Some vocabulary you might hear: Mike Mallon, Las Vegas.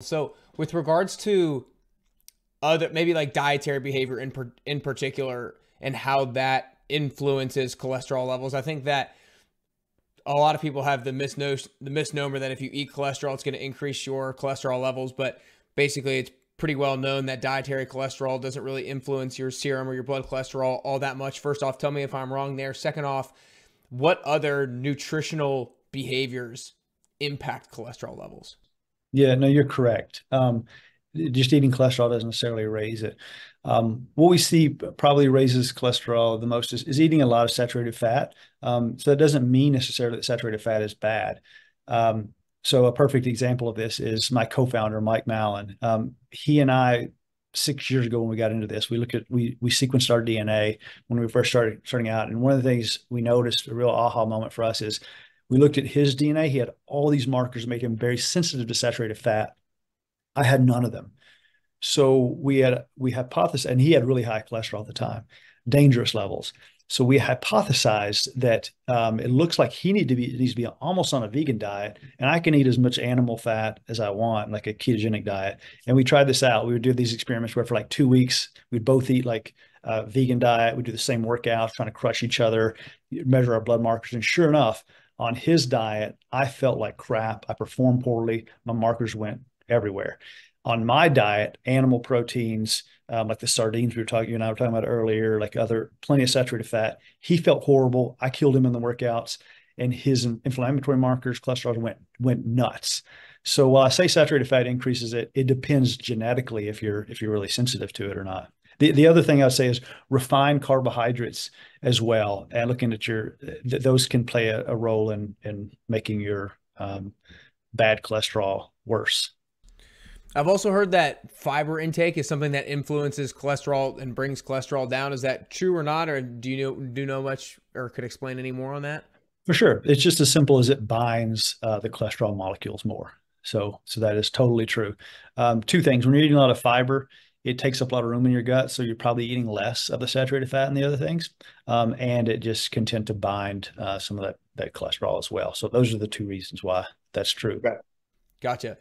So with regards to other, maybe like dietary behavior in particular, and how that influences cholesterol levels, I think that a lot of people have the misnomer that if you eat cholesterol, it's going to increase your cholesterol levels. But basically, it's pretty well known that dietary cholesterol doesn't really influence your serum or your blood cholesterol all that much. First off, tell me if I'm wrong there. Second off, what other nutritional behaviors impact cholesterol levels? Yeah, no, you're correct. Just eating cholesterol doesn't necessarily raise it. What we see probably raises cholesterol the most is eating a lot of saturated fat. So that doesn't mean necessarily that saturated fat is bad. So a perfect example of this is my co-founder, Mike Mallon. He and I, 6 years ago when we got into this, we sequenced our DNA when we first starting out. And one of the things we noticed, a real aha moment for us, is we looked at his DNA. He had all these markers that made him very sensitive to saturated fat. I had none of them. So we hypothesized, and he had really high cholesterol at the time, dangerous levels. So we hypothesized that it looks like he needs to be almost on a vegan diet, and I can eat as much animal fat as I want, like a ketogenic diet. And we tried this out. We would do these experiments where for like 2 weeks, we'd both eat like a vegan diet. We'd do the same workouts, trying to crush each other, measure our blood markers. And sure enough, on his diet, I felt like crap. I performed poorly. My markers went everywhere. On my diet, animal proteins, like the sardines you and I were talking about earlier, like plenty of saturated fat. He felt horrible. I killed him in the workouts, and his inflammatory markers, cholesterol went nuts. So while I say saturated fat increases it, it depends genetically if you're really sensitive to it or not. The other thing I would say is refined carbohydrates as well. And looking at those can play a role in making your bad cholesterol worse. I've also heard that fiber intake is something that influences cholesterol and brings cholesterol down. Is that true or not? Or do you know much or could explain any more on that? For sure. It's just as simple as it binds the cholesterol molecules more. So that is totally true. Two things. When you're eating a lot of fiber, it takes up a lot of room in your gut. So you're probably eating less of the saturated fat and the other things. And it just can tend to bind some of that cholesterol as well. So those are the two reasons why that's true. Right. Gotcha.